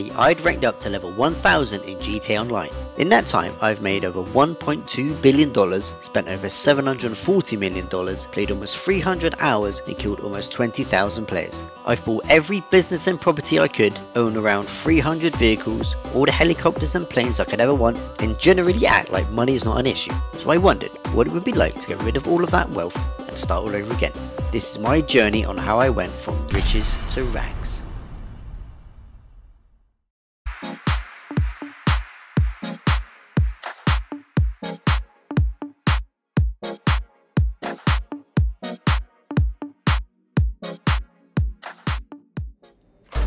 recently I'd ranked up to level 1000 in GTA Online. In that time I've made over $1.2 billion, spent over $740 million, played almost 300 hours and killed almost 20,000 players. I've bought every business and property I could, own around 300 vehicles, all the helicopters and planes I could ever want, and generally act like money is not an issue. So I wondered what it would be like to get rid of all of that wealth and start all over again. This is my journey on how I went from riches to rags.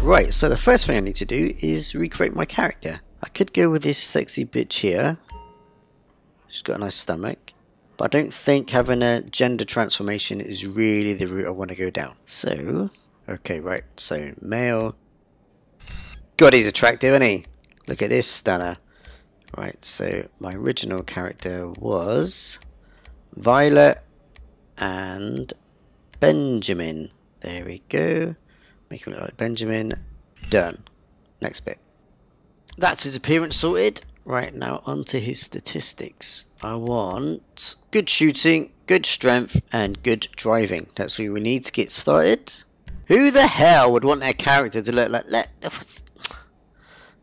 Right, so the first thing I need to do is recreate my character. I could go with this sexy bitch here. She's got a nice stomach. But I don't think having a gender transformation is really the route I want to go down. So, okay, right, so male. God, he's attractive, isn't he? Look at this stunner. Right, so my original character was Violet and Benjamin. There we go. Make him look like Benjamin. Done. Next bit. That's his appearance sorted. Right, now onto his statistics. I want good shooting, good strength, and good driving. That's what we need to get started. Who the hell would want their character to look like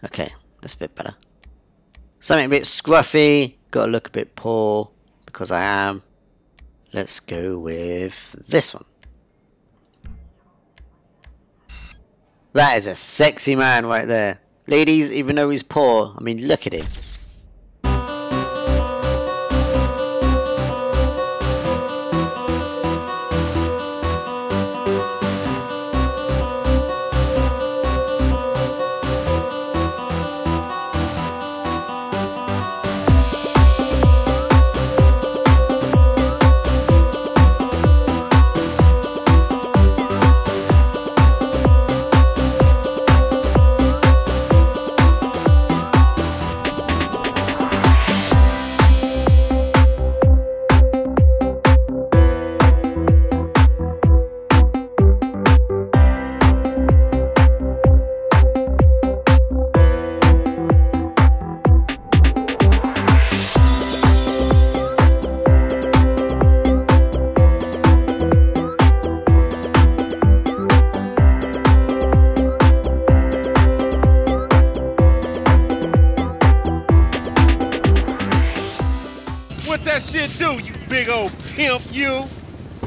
okay, that's a bit better. Something a bit scruffy. Gotta look a bit poor, because I am. Let's go with this one. That is a sexy man right there. Ladies, even though he's poor, I mean, look at him. Pimp you.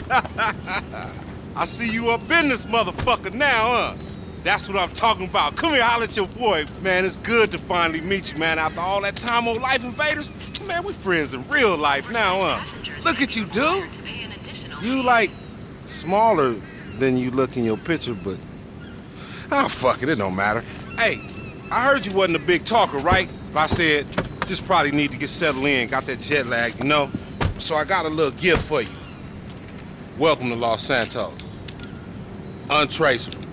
I see you up in this motherfucker now, huh? That's what I'm talking about. Come here, holler at your boy. Man, it's good to finally meet you, man. After all that time on Life Invaders, man, we friends in real life now, huh? Look at you, dude. You, like, smaller than you look in your picture, but... oh, fuck it. It don't matter. Hey, I heard you wasn't a big talker, right? If I said, just probably need to get settled in. Got that jet lag, you know? So I got a little gift for you. Welcome to Los Santos. Untraceable.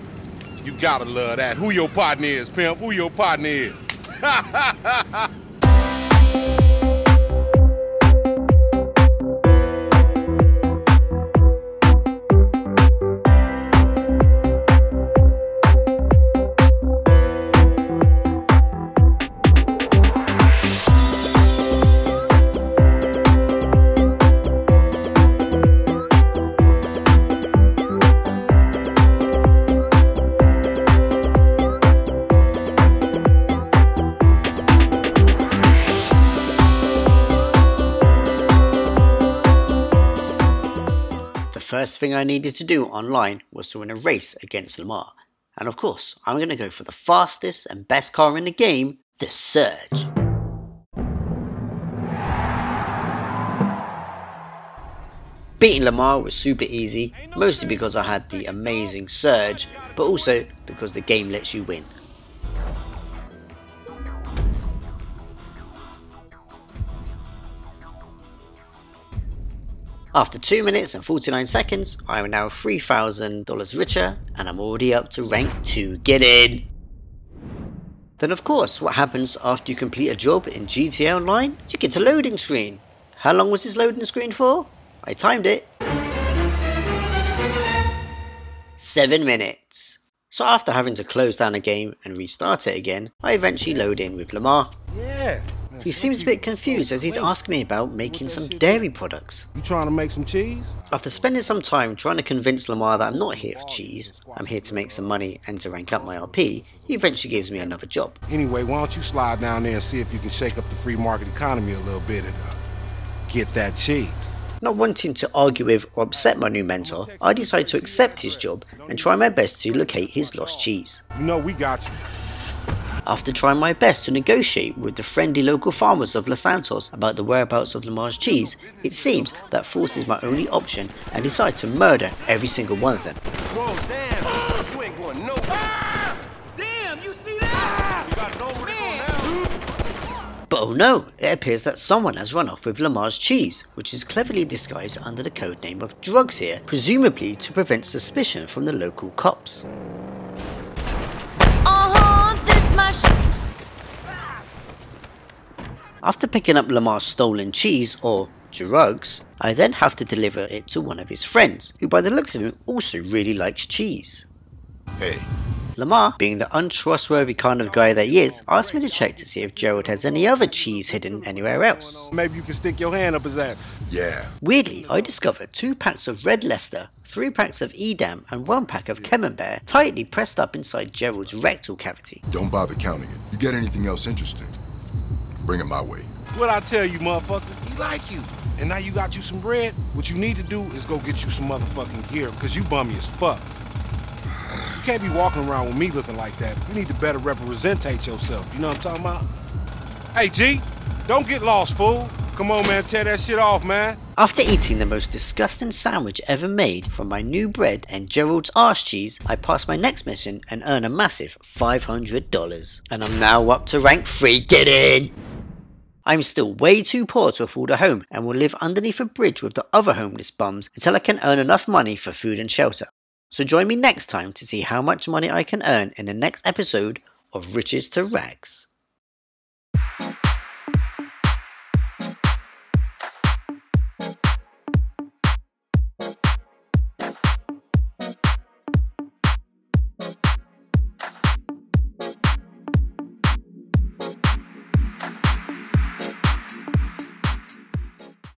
You gotta love that. Who your partner is, pimp? Who your partner is? Ha, ha, ha, ha. First thing I needed to do online was to win a race against Lamar, and of course I'm going to go for the fastest and best car in the game, the Surge. Beating Lamar was super easy, mostly because I had the amazing Surge, but also because the game lets you win. After 2 minutes and 49 seconds, I am now $3,000 richer and I'm already up to rank 2. Get in! Then of course, what happens after you complete a job in GTA Online? You get a loading screen. How long was this loading screen for? I timed it. 7 minutes. So after having to close down a game and restart it again, I eventually load in with Lamar. Yeah. He seems a bit confused as he's asking me about making some dairy products. You trying to make some cheese? After spending some time trying to convince Lamar that I'm not here for cheese, I'm here to make some money and to rank up my RP, he eventually gives me another job. Anyway, why don't you slide down there and see if you can shake up the free market economy a little bit and get that cheese. Not wanting to argue with or upset my new mentor, I decide to accept his job and try my best to locate his lost cheese. You know, we got you. After trying my best to negotiate with the friendly local farmers of Los Santos about the whereabouts of Lamar's cheese, it seems that force is my only option and decide to murder every single one of them. Whoa, damn, you ain't going nowhere. Ah! Damn, you see that? You got nowhere to go now. But oh no, it appears that someone has run off with Lamar's cheese, which is cleverly disguised under the code name of drugs here, presumably to prevent suspicion from the local cops. After picking up Lamar's stolen cheese, or drugs, I then have to deliver it to one of his friends, who by the looks of him also really likes cheese. Hey. Lamar, being the untrustworthy kind of guy that he is, asked me to check to see if Gerald has any other cheese hidden anywhere else. Maybe you can stick your hand up his ass. Yeah. Weirdly, I discovered 2 packs of Red Leicester, 3 packs of Edam, and 1 pack of Camembert tightly pressed up inside Gerald's rectal cavity. Don't bother counting it. You get anything else interesting, bring it my way. What I tell you, motherfucker, he like you. And now you got you some bread. What you need to do is go get you some motherfucking gear, because you bummy as fuck. You can't be walking around with me looking like that. You need to better representate yourself. You know what I'm talking about? Hey, G, don't get lost, fool. Come on, man, tear that shit off, man. After eating the most disgusting sandwich ever made from my new bread and Gerald's arse cheese, I pass my next mission and earn a massive $500. And I'm now up to rank 3, get in! I'm still way too poor to afford a home and will live underneath a bridge with the other homeless bums until I can earn enough money for food and shelter. So join me next time to see how much money I can earn in the next episode of Riches to Rags.